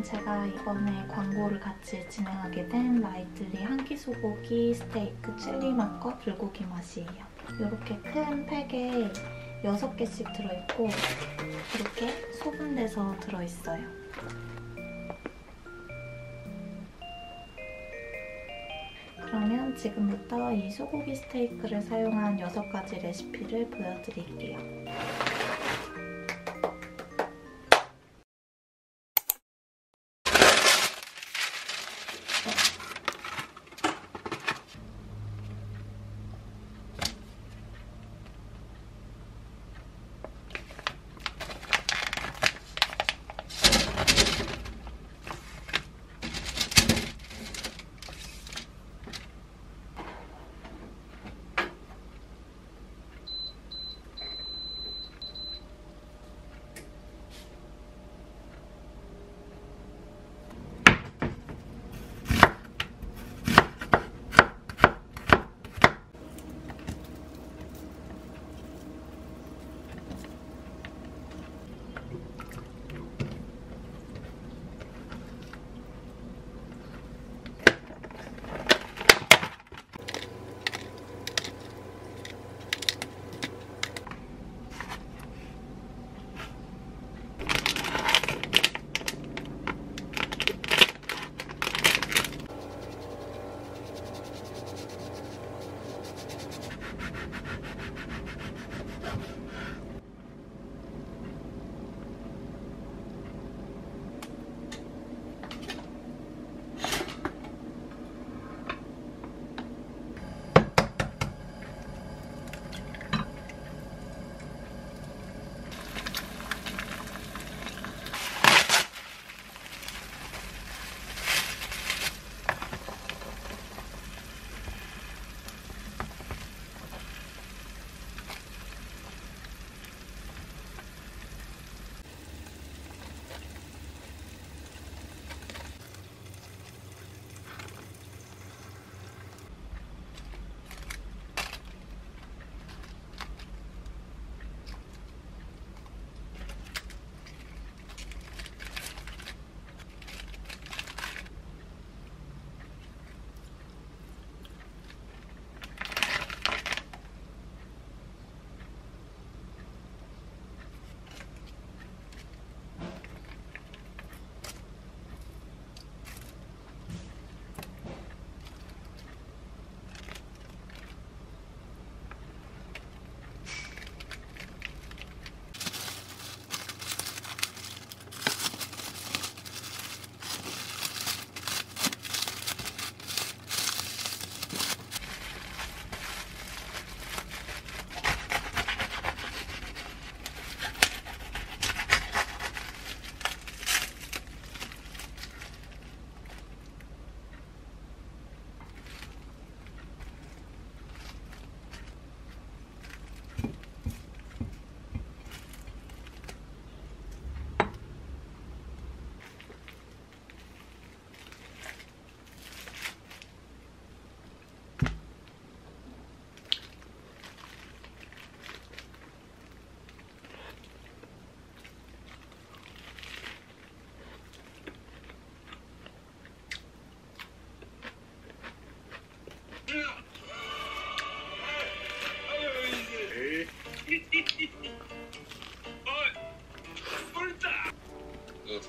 그러면 제가 이번에 광고를 같이 진행하게 된 라이트리 한끼 소고기 스테이크 칠리 맛과 불고기 맛이에요. 이렇게 큰 팩에 6개씩 들어있고 이렇게 소분돼서 들어있어요. 그러면 지금부터 이 소고기 스테이크를 사용한 6가지 레시피를 보여드릴게요.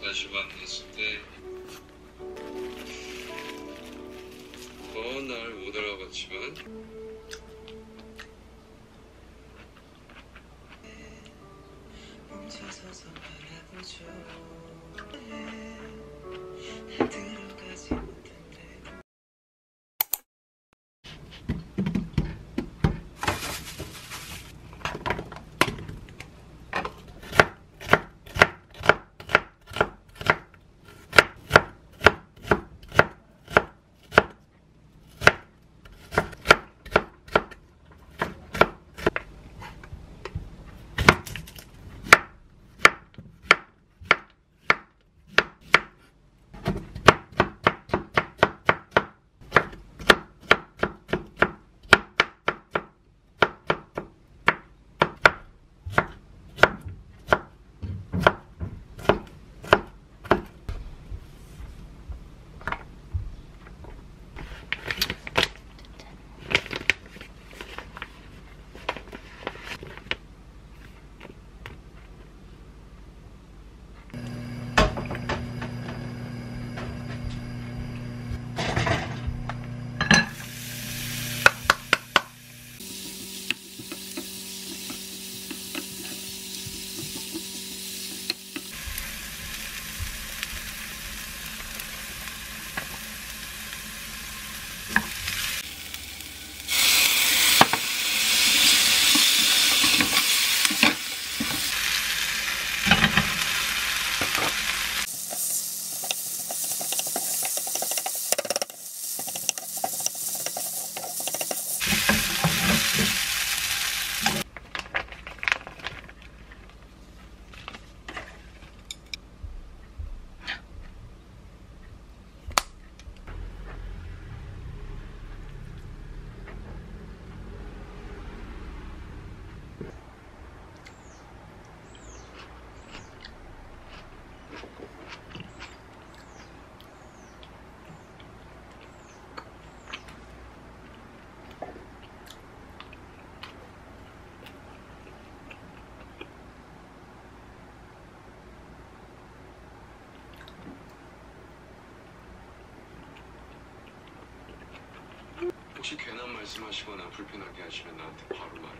다시 만났을 때 먼 날 못 알아봤지만 멈춰서서 바라보죠. 들어가지 못한데 혹시 괜한 말씀하시거나 불편하게 하시면 나한테 바로 말해.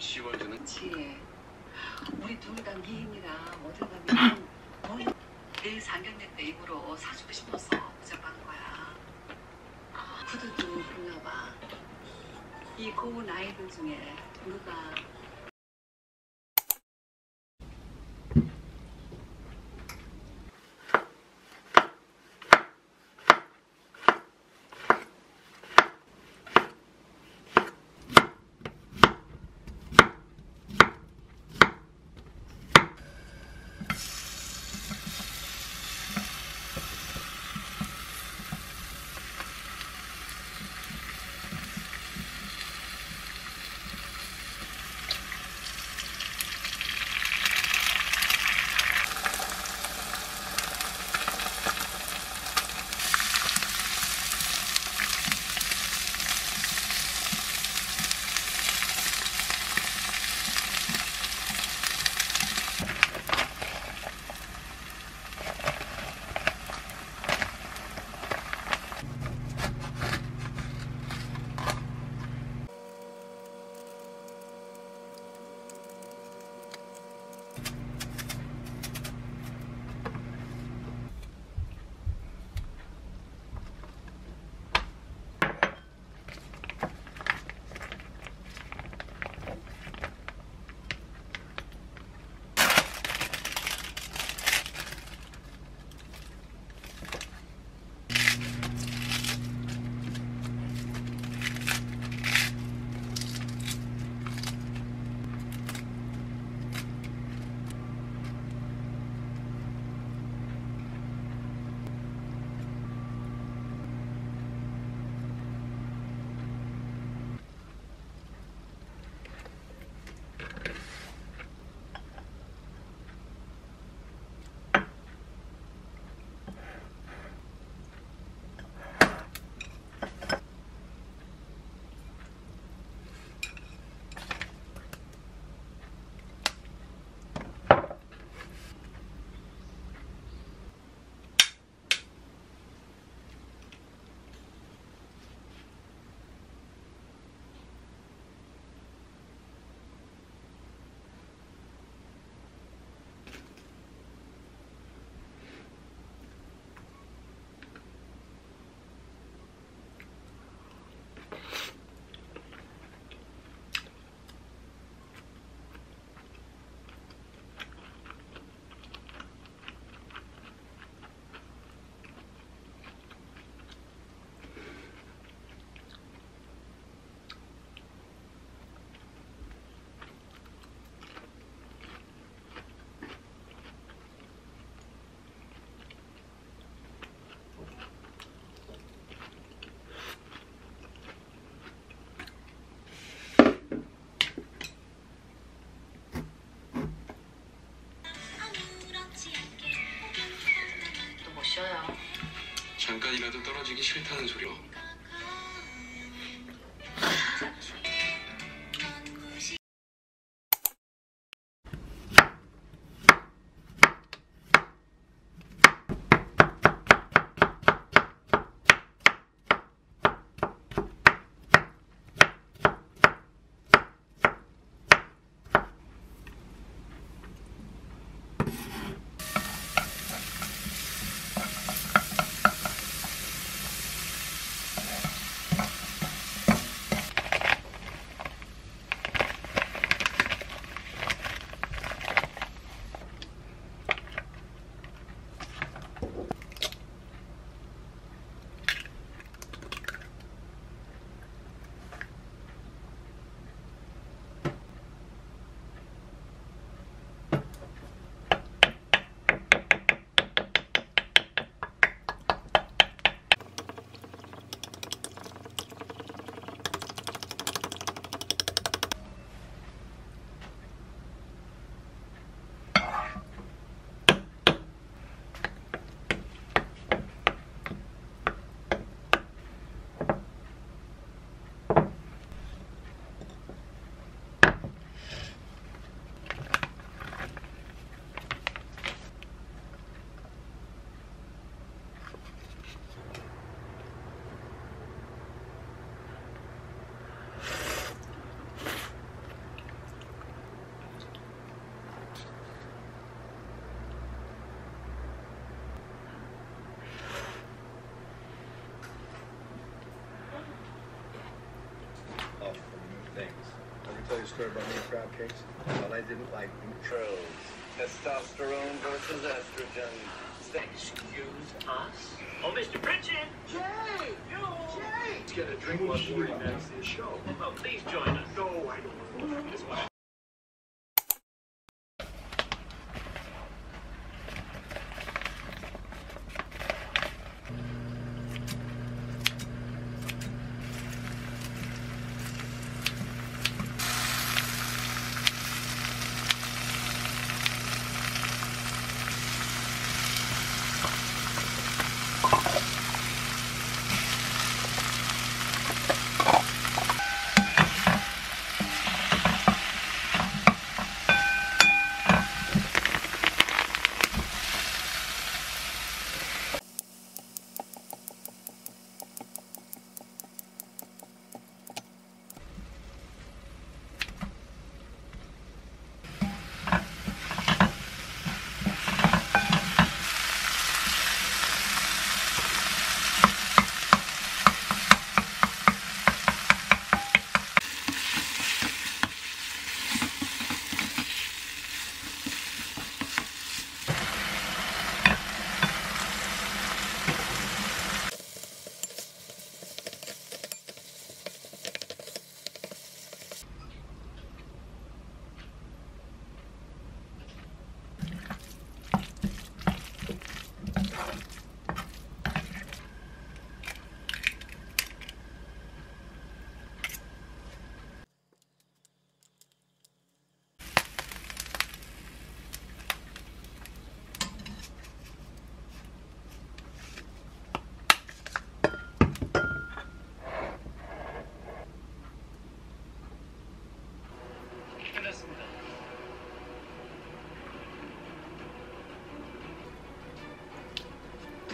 시월드는 그치. 우리 둘 다 미인이랑 어딜 가면 내일 상견례 때 입으로 사주고 싶어서 부탁한 거야. 아, 구두도 그러나 봐. 이 고운 아이들 중에 누가 잠깐이라도 떨어지기 싫다는 소리로. served on these crab cakes, but I didn't like them. Trolls. Testosterone versus estrogen. Excuse us? Oh, Mr. Pritchett! Jay! You! Jay! Let's get a drink before he ends his show. Oh, please join us. No, I don't want to.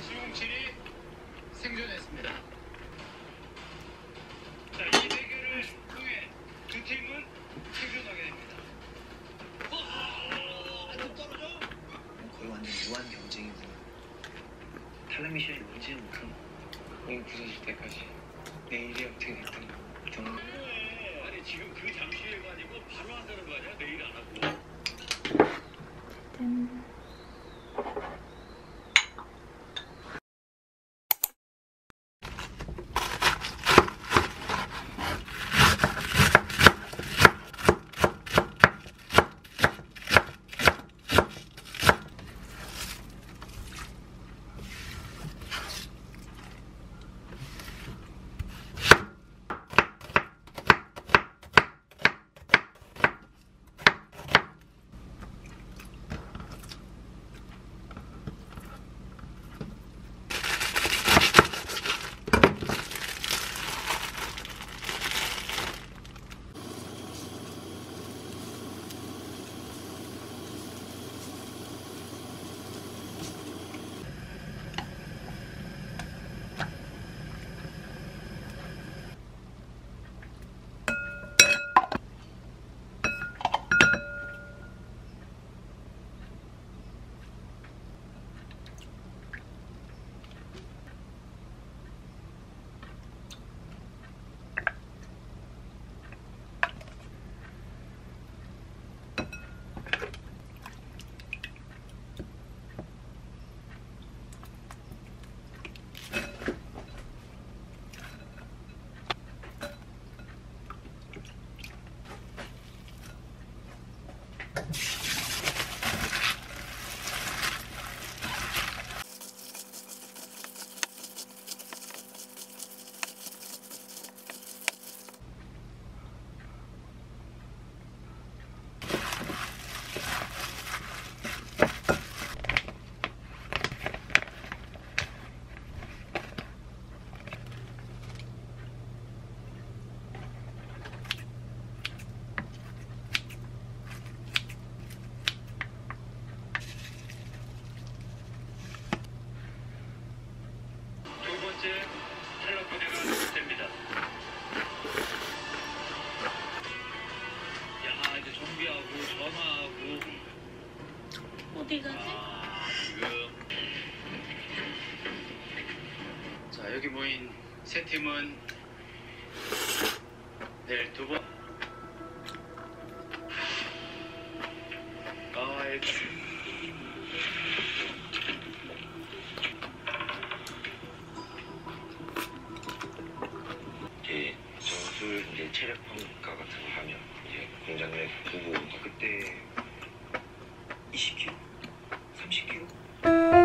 수용실이 생존했습니다. 자, 이 대결을 통해 두 팀은 생존하게 됩니다. 한점 떨어져? 거의 완전 무한 경쟁이구나. 탈레미션이 오지 못한 몸이 부서질 때까지 내일이 어떻게 됐든 정말 아니 지금 그 잠시회가 아니고 바로 한다는 거 아니야? 내일 안 하고 어디 가지? 자, 여기 모인 세 팀은 내일 두 번 체력 평가 같은 거 하면 이제 공장 내 부부 그때 20kg? 30kg?